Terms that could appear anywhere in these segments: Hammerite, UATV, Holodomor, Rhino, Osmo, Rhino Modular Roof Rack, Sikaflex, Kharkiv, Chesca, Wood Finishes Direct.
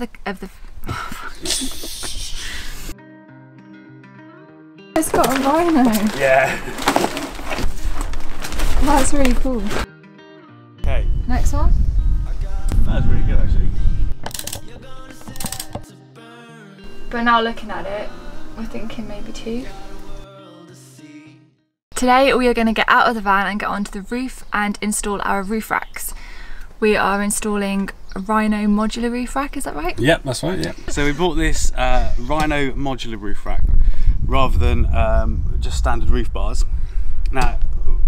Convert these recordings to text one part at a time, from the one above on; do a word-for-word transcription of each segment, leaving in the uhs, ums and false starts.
the of the It's got a rhino. Yeah. That's really cool. Okay. Next one. That's really good actually. But now looking at it, we're thinking maybe two. Today we are going to get out of the van and get onto the roof and install our roof racks. We are installing a Rhino modular roof rack, is that right? Yep, that's right, yeah. So we bought this uh, Rhino modular roof rack rather than um, just standard roof bars. Now,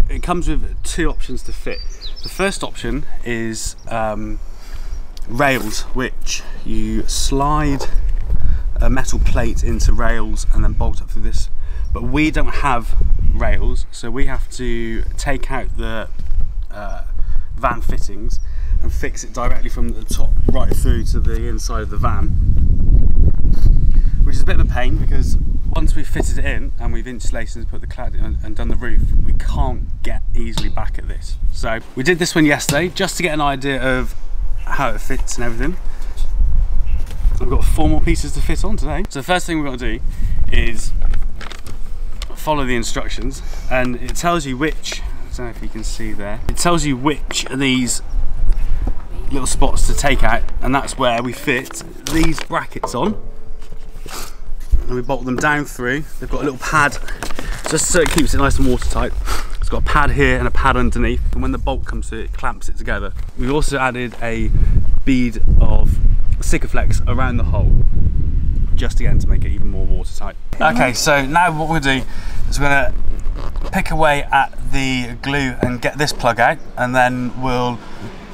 it comes with two options to fit. The first option is um, rails, which you slide a metal plate into rails and then bolt up through this. But we don't have rails, so we have to take out the uh, van fittings and fix it directly from the top right through to the inside of the van, which is a bit of a pain because once we've fitted it in and we've insulated and put the cladding and done the roof, we can't get easily back at this. So we did this one yesterday just to get an idea of how it fits and everything. We've got four more pieces to fit on today. So the first thing we've got to do is follow the instructions, and it tells you which, I don't know if you can see there, it tells you which of these little spots to take out, and that's where we fit these brackets on, and we bolt them down through. They've got a little pad just so it keeps it nice and watertight. It's got a pad here and a pad underneath, and when the bolt comes through it clamps it together. We've also added a bead of Sikaflex around the hole, just again to make it even more watertight. Okay, so now what we're going to do is we're going to pick away at the glue and get this plug out, and then we'll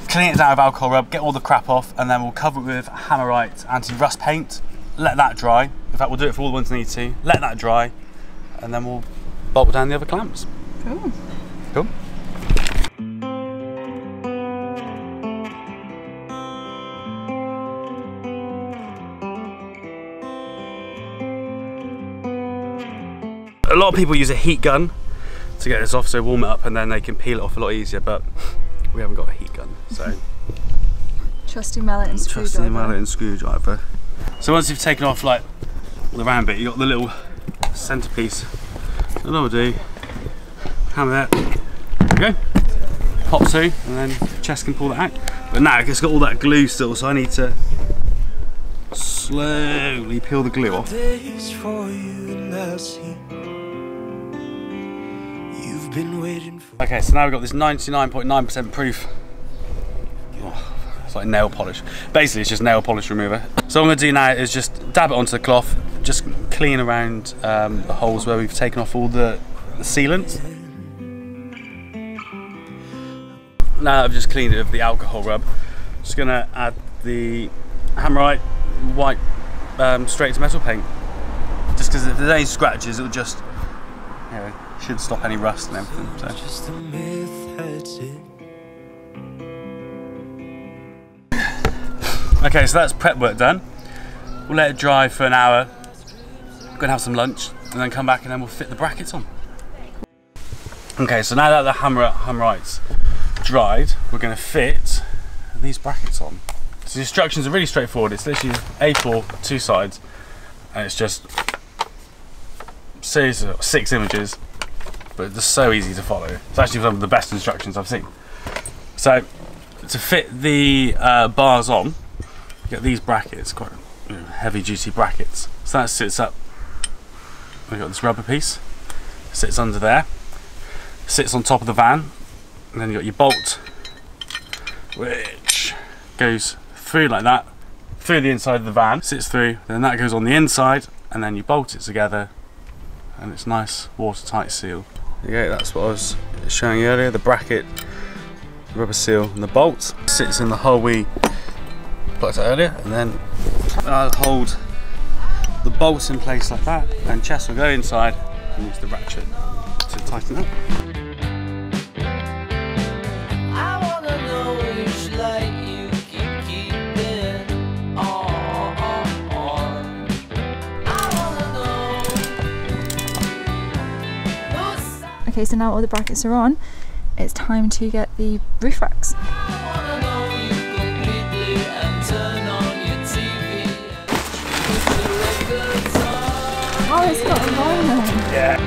clean it down with alcohol rub, get all the crap off, and then we'll cover it with Hammerite anti-rust paint, let that dry. In fact, we'll do it for all the ones we need to, let that dry, and then we'll bolt down the other clamps. Cool. Cool. A lot of people use a heat gun to get this off, so warm it up and then they can peel it off a lot easier, but we haven't got a heat gun, so. Trusty mallet and screwdriver. Trusty mallet and screwdriver. So once you've taken off like the round bit, you've got the little centrepiece. So what we'll do, hammer that, there we go, pop through, and then Chess can pull that out. But now it's got all that glue still, so I need to slowly peel the glue off. Been waiting for. Okay, so now we've got this ninety-nine point nine percent proof. Oh, it's like nail polish. Basically, it's just nail polish remover. So what I'm going to do now is just dab it onto the cloth, just clean around um, the holes where we've taken off all the, the sealants. Now that I've just cleaned it with the alcohol rub, I'm just going to add the Hammerite white um, straight to metal paint. Just because if there's any scratches, it'll just, you know, should stop any rust and everything. So. Just a myth, that's it. Okay, so that's prep work done. We'll let it dry for an hour. We're gonna have some lunch and then come back and then we'll fit the brackets on. Okay, so now that the hammer hammerite's dried, we're gonna fit these brackets on. So the instructions are really straightforward. It's literally A four, two sides, and it's just a series of six images. But it's so easy to follow. It's actually one of the best instructions I've seen. So to fit the uh, bars on, you get these brackets, quite you know, heavy duty brackets. So that sits up, we've got this rubber piece, sits under there, sits on top of the van, and then you've got your bolt, which goes through like that, through the inside of the van, sits through, then that goes on the inside, and then you bolt it together, and it's nice watertight seal. Yeah, that's what I was showing you earlier, the bracket, the rubber seal and the bolt. It sits in the hole we plucked out earlier, and then I'll hold the bolts in place like that, and Chess will go inside and use the ratchet to tighten up. Okay, so now all the brackets are on, it's time to get the roof racks. I wanna know you completely and turn on your T V. Yeah.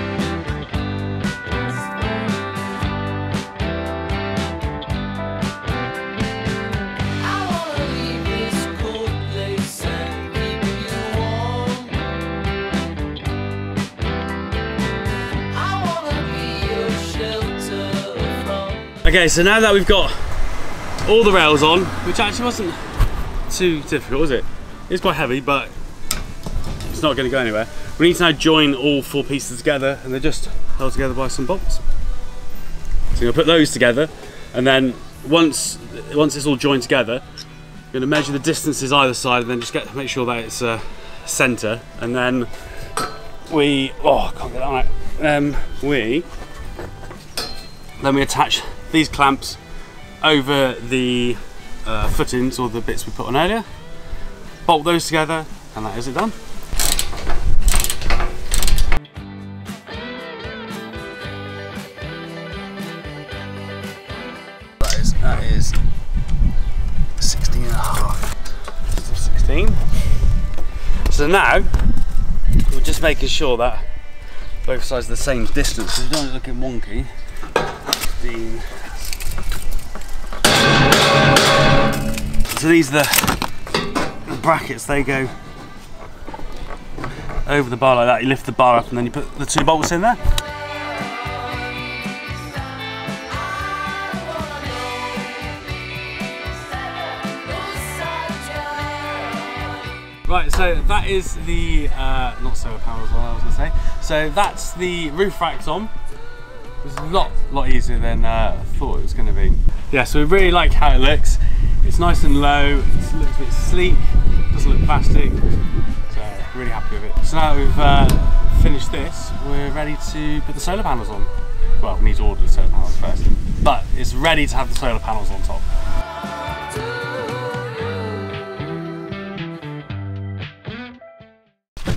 Okay, so now that we've got all the rails on, which actually wasn't too difficult, was it? It's quite heavy, but it's not going to go anywhere. We need to now join all four pieces together, and they're just held together by some bolts. So we're going to put those together, and then once once it's all joined together, we're going to measure the distances either side, and then just get make sure that it's uh, centre, and then we oh I can't get that right. Um, we then we attach these clamps over the uh, footings or the bits we put on earlier, bolt those together, and that is it done. That is, that is sixteen and a half. sixteen. So now we're just making sure that both sides are the same distance, so you don't look wonky. fifteen. So these are the, the brackets. They go over the bar like that. You lift the bar up and then you put the two bolts in there. Right, so that is the uh, not solar panel as well. I was gonna say. So that's the roof racks on. It was a lot, lot easier than uh, I thought it was going to be. Yeah, so we really like how it looks. It's nice and low, it looks a bit sleek, doesn't look plastic, so really happy with it. So now that we've uh, finished this, we're ready to put the solar panels on. Well, we need to order the solar panels first, but it's ready to have the solar panels on top.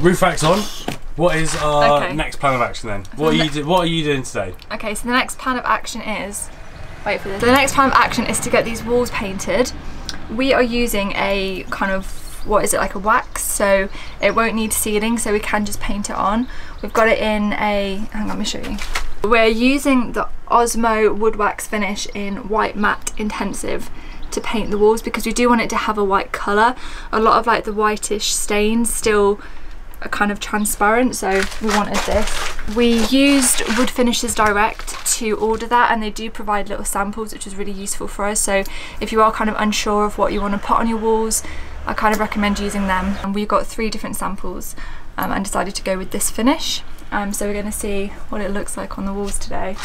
Roof racks on. What is our okay. next plan of action then? What are, you do, what are you doing today? Okay, so the next plan of action is, wait for this. The next plan of action is to get these walls painted. We are using a kind of, what is it, like a wax, so it won't need sealing, so we can just paint it on. We've got it in a, hang on, let me show you. We're using the Osmo wood wax finish in white matte intensive to paint the walls because we do want it to have a white colour. A lot of like the whitish stains still are kind of transparent, so we wanted this. We used Wood Finishes Direct to order that, and they do provide little samples, which is really useful for us. So if you are kind of unsure of what you want to put on your walls, I kind of recommend using them. And we got three different samples um, and decided to go with this finish. Um, so we're going to see what it looks like on the walls today.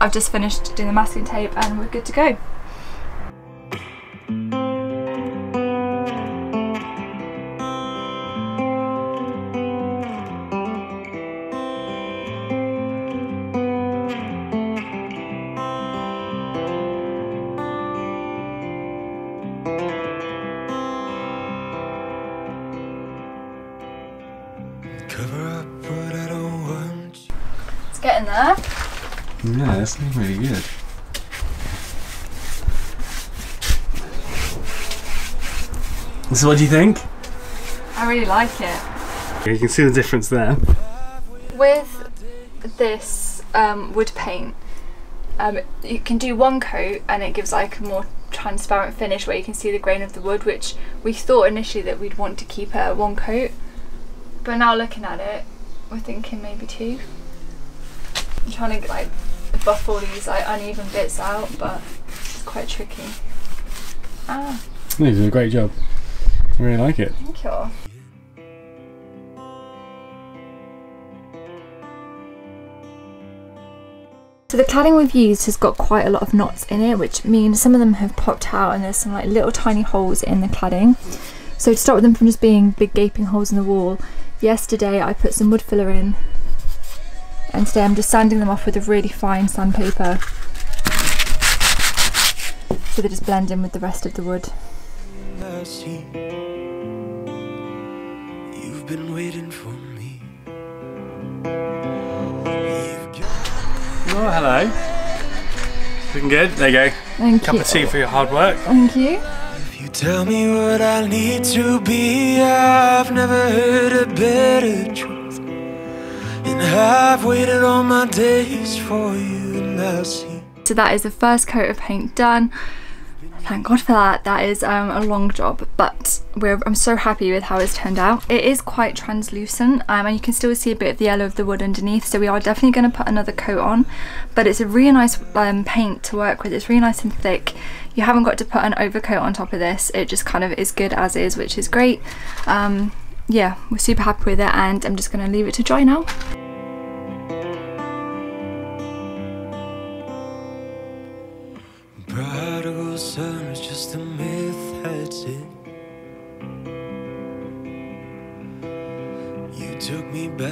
I've just finished doing the masking tape and we're good to go. Get in there. Yeah, that's looking really good. So what do you think? I really like it. You can see the difference there. With this um, wood paint, um, you can do one coat and it gives like a more transparent finish where you can see the grain of the wood, which we thought initially that we'd want to keep at one coat. But now looking at it, we're thinking maybe two. I'm trying to like buff all these like uneven bits out, but it's quite tricky. Ah. You did a great job. I really like it. Thank you. So the cladding we've used has got quite a lot of knots in it, which means some of them have popped out and there's some like little tiny holes in the cladding. So to stop them from just being big gaping holes in the wall, yesterday I put some wood filler in, and today I'm just sanding them off with a really fine sandpaper so they just blend in with the rest of the wood. You've been waiting for me. Oh, hello. Looking good. There you go. Thank you. Cup of tea for your hard work. Thank you. If you tell me what I need to be, I've never heard a better truth. I've waited all my days for you, Lassie. So that is the first coat of paint done. Thank God for that. That is um, a long job, but we're, I'm so happy with how it's turned out. It is quite translucent, um, and you can still see a bit of the yellow of the wood underneath, so we are definitely going to put another coat on, but it's a really nice um, paint to work with. It's really nice and thick. You haven't got to put an overcoat on top of this. It just kind of is good as is, which is great. Um, yeah, we're super happy with it, and I'm just going to leave it to dry now. Son is just a myth, that's it. You took me back.